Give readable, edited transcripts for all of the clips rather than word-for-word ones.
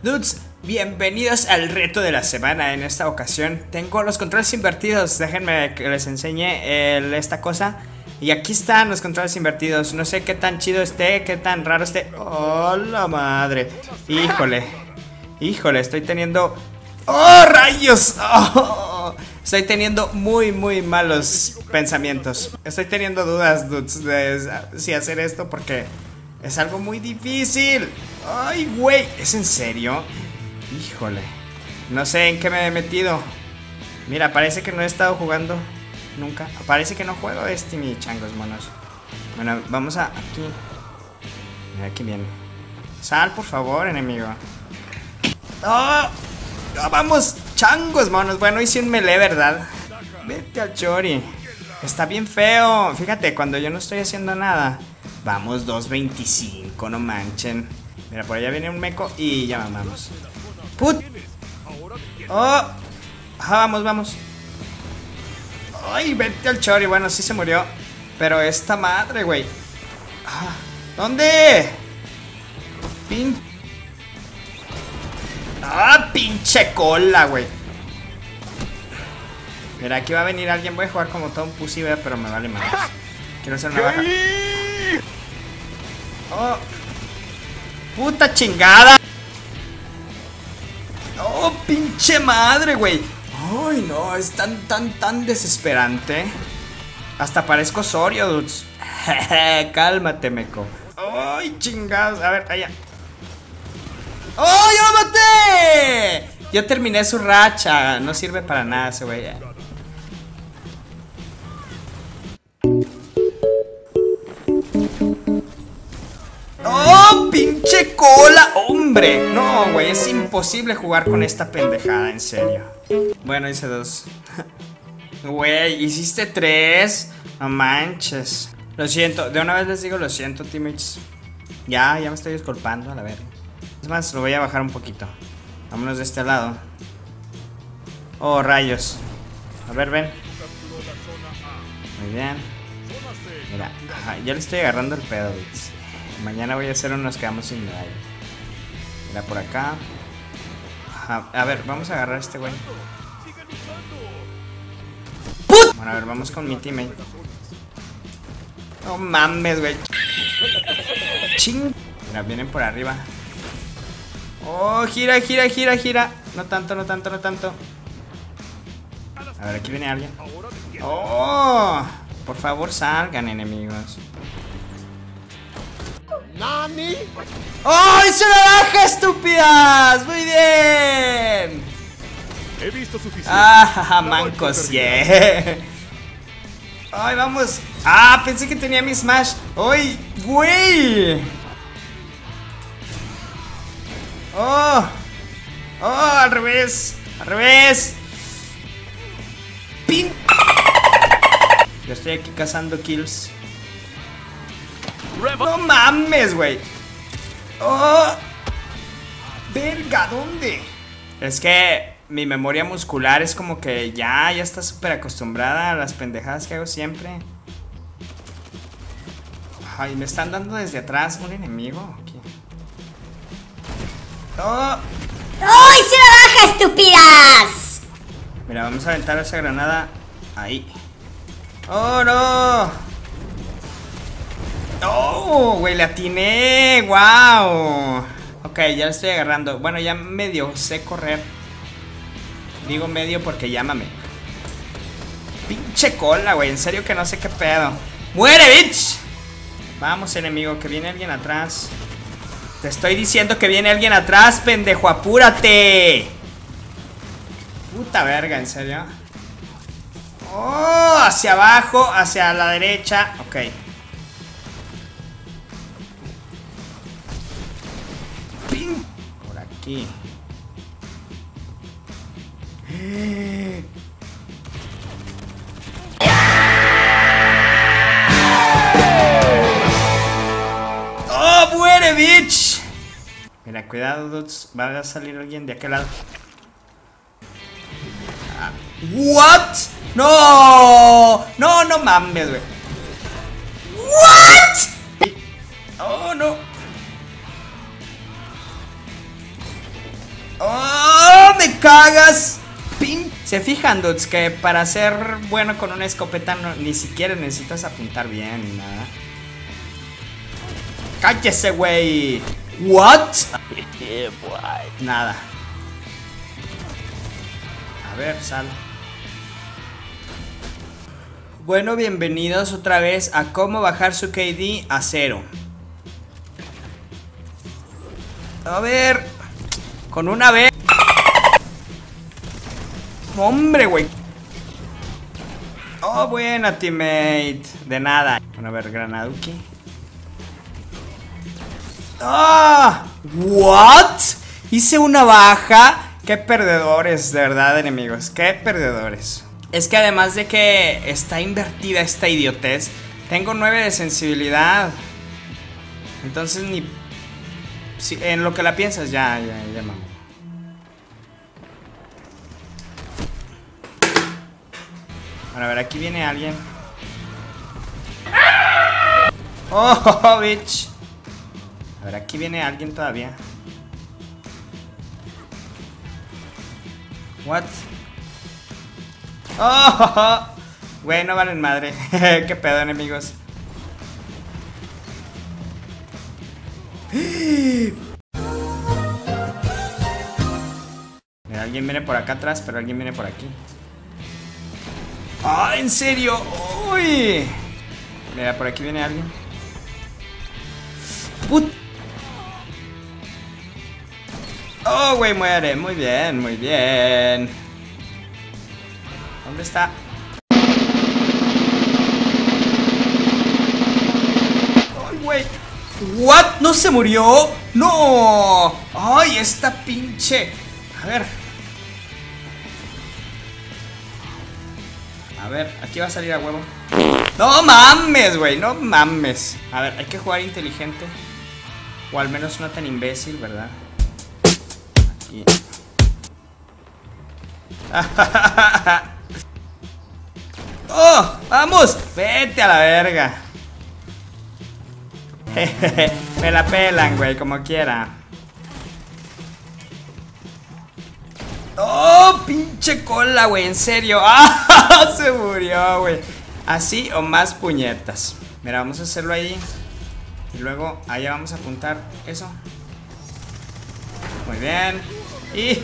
Dudes, bienvenidos al reto de la semana. En esta ocasión tengo los controles invertidos. Déjenme que les enseñe esta cosa. Y aquí están los controles invertidos. No sé qué tan chido esté, qué tan raro esté. ¡Oh, la madre! Híjole, híjole, estoy teniendo... ¡Oh, rayos! ¡Oh! Estoy teniendo muy malos pensamientos. Estoy teniendo dudas, dudes, de si hacer esto porque... es algo muy difícil. Ay, güey. ¿Es en serio? Híjole. No sé en qué me he metido. Mira, parece que no he estado jugando nunca. Parece que no juego este ni changos monos. Bueno, vamos a aquí. Mira, aquí viene. Sal, por favor, enemigo. ¡Oh! ¡No, vamos! ¡Changos monos! Bueno, hice un melee, ¿verdad? Vete al chori. Está bien feo. Fíjate, cuando yo no estoy haciendo nada. Vamos, 2.25, no manchen. Mira, por allá viene un meco y ya mamamos. ¡Put! ¡Oh! Ajá, vamos. ¡Ay, vete al chori! Bueno, sí se murió. Pero esta madre, güey. Ah, ¿dónde? Pin. ¡Ah, pinche cola, güey! Mira, aquí va a venir alguien. Voy a jugar como todo un pussy, pero me vale más. Quiero hacer una baja. Oh, puta chingada. Oh, pinche madre, güey. Ay, no, es tan desesperante. Hasta parezco Osorio, dudes. Cálmate, meco. Ay, chingados. A ver, allá. ¡Oh, yo lo maté! Yo terminé su racha. No sirve para nada ese güey. ¡Oh, pinche cola! ¡Hombre! No, güey, es imposible jugar con esta pendejada, en serio. Bueno, hice 2. Güey, hiciste 3. No manches. Lo siento, de una vez les digo lo siento, teammates. Ya me estoy disculpando, a la verga. Es más, lo voy a bajar un poquito. Vámonos de este lado. Oh, rayos. A ver, ven. Muy bien. Mira, ya le estoy agarrando el pedo, bits. Mañana voy a hacer unos quedamos sin medalla. Mira por acá. A ver, vamos a agarrar a este güey. Bueno, a ver, vamos con mi teammate. No mames, güey. Ching. Mira, vienen por arriba. Oh, gira. No tanto. A ver, aquí viene alguien. Oh, por favor salgan, enemigos. ¡Nani! ¡Oh, hice una baja, estúpidas! ¡Muy bien! He visto suficiente. ¡Ah, mancos! Yeah. ¡Ay, vamos! ¡Ah, pensé que tenía mi smash! ¡Ay, güey! ¡Oh! ¡Oh, al revés! ¡Al revés! ¡Pin! Yo estoy aquí cazando kills. No mames, güey. Oh, verga, ¿dónde? Es que mi memoria muscular es como que ya está súper acostumbrada a las pendejadas que hago siempre. Ay, me están dando desde atrás un enemigo. Aquí. Oh. ¡Ay, se la baja, estúpidas! Mira, vamos a aventar esa granada ahí. ¡Oh, no! ¡Oh, güey! ¡La atiné! ¡Wow! Ok, ya la estoy agarrando. Bueno, ya medio sé correr. Digo medio porque llámame. ¡Pinche cola, güey! En serio que no sé qué pedo. ¡Muere, bitch! Vamos, enemigo, que viene alguien atrás. Te estoy diciendo que viene alguien atrás, pendejo. ¡Apúrate! Puta verga, en serio. ¡Oh! Hacia abajo, hacia la derecha. Ok. Por aquí. ¡Oh, muere, bitch! Mira, cuidado, dudes. Va a salir alguien de aquel lado. Ah, ¿what? ¡No! No mames, güey. ¿What? ¡Oh, no! ¡Oh! ¡Me cagas! ¡Pim! Se fijan, dudes, que para ser bueno con una escopeta no, ni siquiera necesitas apuntar bien ni nada. ¡Cállese, güey! ¿What? Nada. A ver, sal. Bueno, bienvenidos otra vez a cómo bajar su KD a cero. A ver. Con una vez. Hombre, güey. Oh, buena, teammate. De nada. Bueno, a ver, Granaduki. ¡Ah! ¿What? Hice una baja. Qué perdedores, de verdad, enemigos. Qué perdedores. Es que además de que está invertida esta idiotez, tengo 9 de sensibilidad. Entonces ni... Si, en lo que la piensas, ya, mamá. Bueno, a ver, aquí viene alguien. Oh, bitch. A ver, aquí viene alguien todavía. What? Oh, güey, no valen madre. Qué pedo, enemigos. Mira, alguien viene por acá atrás, pero alguien viene por aquí. Ah, en serio. Uy. Mira, por aquí viene alguien. Put. Oh, güey, muere. Muy bien, muy bien. ¿Dónde está? ¡Ay, güey! ¿What? ¿No se murió? ¡No! ¡Ay, esta pinche! A ver. A ver, aquí va a salir a huevo. ¡No mames, güey! ¡No mames! A ver, hay que jugar inteligente. O al menos no tan imbécil, ¿verdad? Aquí. ¡Oh! ¡Vamos! ¡Vete a la verga! Me la pelan, güey, como quiera. ¡Oh! ¡Pinche cola, güey! ¡En serio! ¡Ah! ¡Se murió, güey! Así o más puñetas. Mira, vamos a hacerlo ahí. Y luego allá vamos a apuntar eso. Muy bien. Y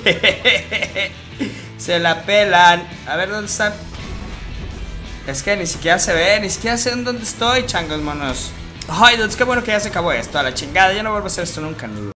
se la pelan. A ver, ¿dónde está? Es que ni siquiera se ve, ni siquiera sé en dónde estoy, changos monos. Ay, dudes, qué bueno que ya se acabó esto, a la chingada, yo no vuelvo a hacer esto nunca.